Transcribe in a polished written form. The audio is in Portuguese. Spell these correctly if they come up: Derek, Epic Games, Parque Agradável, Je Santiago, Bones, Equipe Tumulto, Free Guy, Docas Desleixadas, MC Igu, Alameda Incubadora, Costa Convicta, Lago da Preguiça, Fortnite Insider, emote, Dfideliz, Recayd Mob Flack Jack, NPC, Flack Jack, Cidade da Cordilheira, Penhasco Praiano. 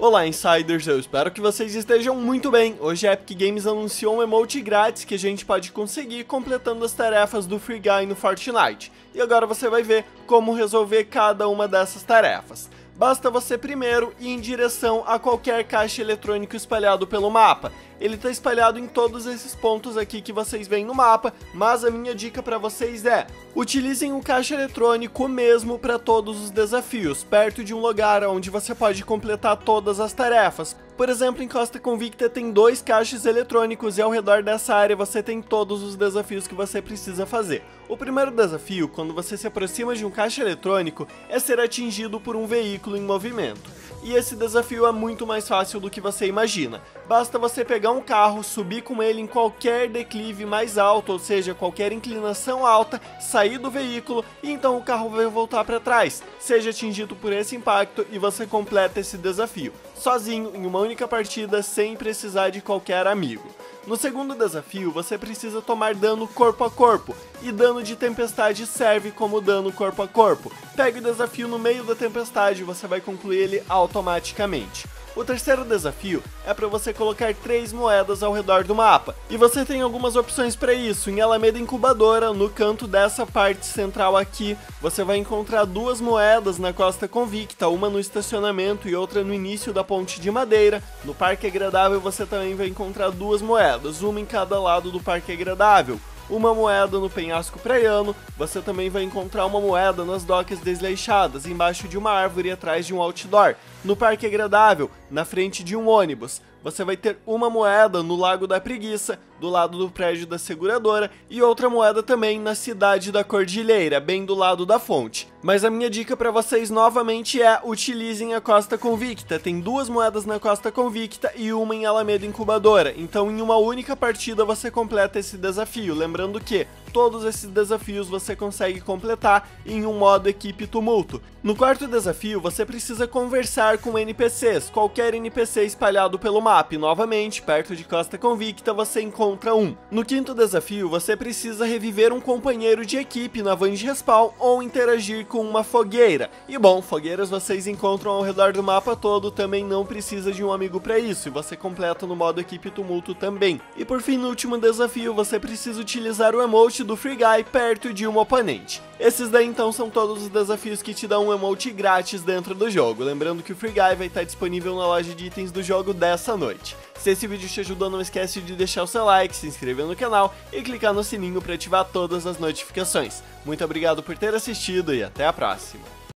Olá, Insiders, eu espero que vocês estejam muito bem. Hoje a Epic Games anunciou um emote grátis que a gente pode conseguir completando as tarefas do Free Guy no Fortnite. E agora você vai ver como resolver cada uma dessas tarefas. Basta você primeiro ir em direção a qualquer caixa eletrônico espalhado pelo mapa. Ele está espalhado em todos esses pontos aqui que vocês veem no mapa, mas a minha dica para vocês é: utilizem o caixa eletrônico mesmo para todos os desafios, perto de um lugar onde você pode completar todas as tarefas. Por exemplo, em Costa Convicta tem 2 caixas eletrônicos e ao redor dessa área você tem todos os desafios que você precisa fazer. O primeiro desafio, quando você se aproxima de um caixa eletrônico, é ser atingido por um veículo em movimento. E esse desafio é muito mais fácil do que você imagina. Basta você pegar um carro, subir com ele em qualquer declive mais alto, ou seja, qualquer inclinação alta, sair do veículo e então o carro vai voltar para trás. Seja atingido por esse impacto e você completa esse desafio, sozinho, em uma única partida, sem precisar de qualquer amigo. No segundo desafio, você precisa tomar dano corpo a corpo, e dano de tempestade serve como dano corpo a corpo. Pegue o desafio no meio da tempestade e você vai concluir ele automaticamente. O terceiro desafio é para você colocar 3 moedas ao redor do mapa, e você tem algumas opções para isso. Em Alameda Incubadora, no canto dessa parte central aqui, você vai encontrar 2 moedas na Costa Convicta, uma no estacionamento e outra no início da ponte de madeira. No Parque Agradável você também vai encontrar 2 moedas, uma em cada lado do Parque Agradável. Uma moeda no Penhasco Praiano, você também vai encontrar uma moeda nas Docas Desleixadas, embaixo de uma árvore e atrás de um outdoor. No Parque Agradável, na frente de um ônibus, você vai ter uma moeda no Lago da Preguiça, do lado do prédio da seguradora, e outra moeda também na Cidade da Cordilheira, bem do lado da fonte. Mas a minha dica para vocês novamente é: utilizem a Costa Convicta. Tem 2 moedas na Costa Convicta e uma em Alameda Incubadora, então em uma única partida você completa esse desafio. Lembrando que todos esses desafios você consegue completar em um modo Equipe Tumulto. No quarto desafio, você precisa conversar com NPCs, qualquer NPC espalhado pelo mapa. Novamente, perto de Costa Convicta você encontra um. No quinto desafio, você precisa reviver um companheiro de equipe na van de respawn ou interagir com uma fogueira. E bom, fogueiras vocês encontram ao redor do mapa todo, também não precisa de um amigo para isso, e você completa no modo Equipe Tumulto também. E por fim, no último desafio, você precisa utilizar o emote do Free Guy perto de um oponente. Esses daí então são todos os desafios que te dão um emote grátis dentro do jogo. Lembrando que o Free Guy vai estar disponível na loja de itens do jogo dessa noite. Se esse vídeo te ajudou, não esquece de deixar o seu like, se inscrever no canal e clicar no sininho para ativar todas as notificações. Muito obrigado por ter assistido e até a próxima!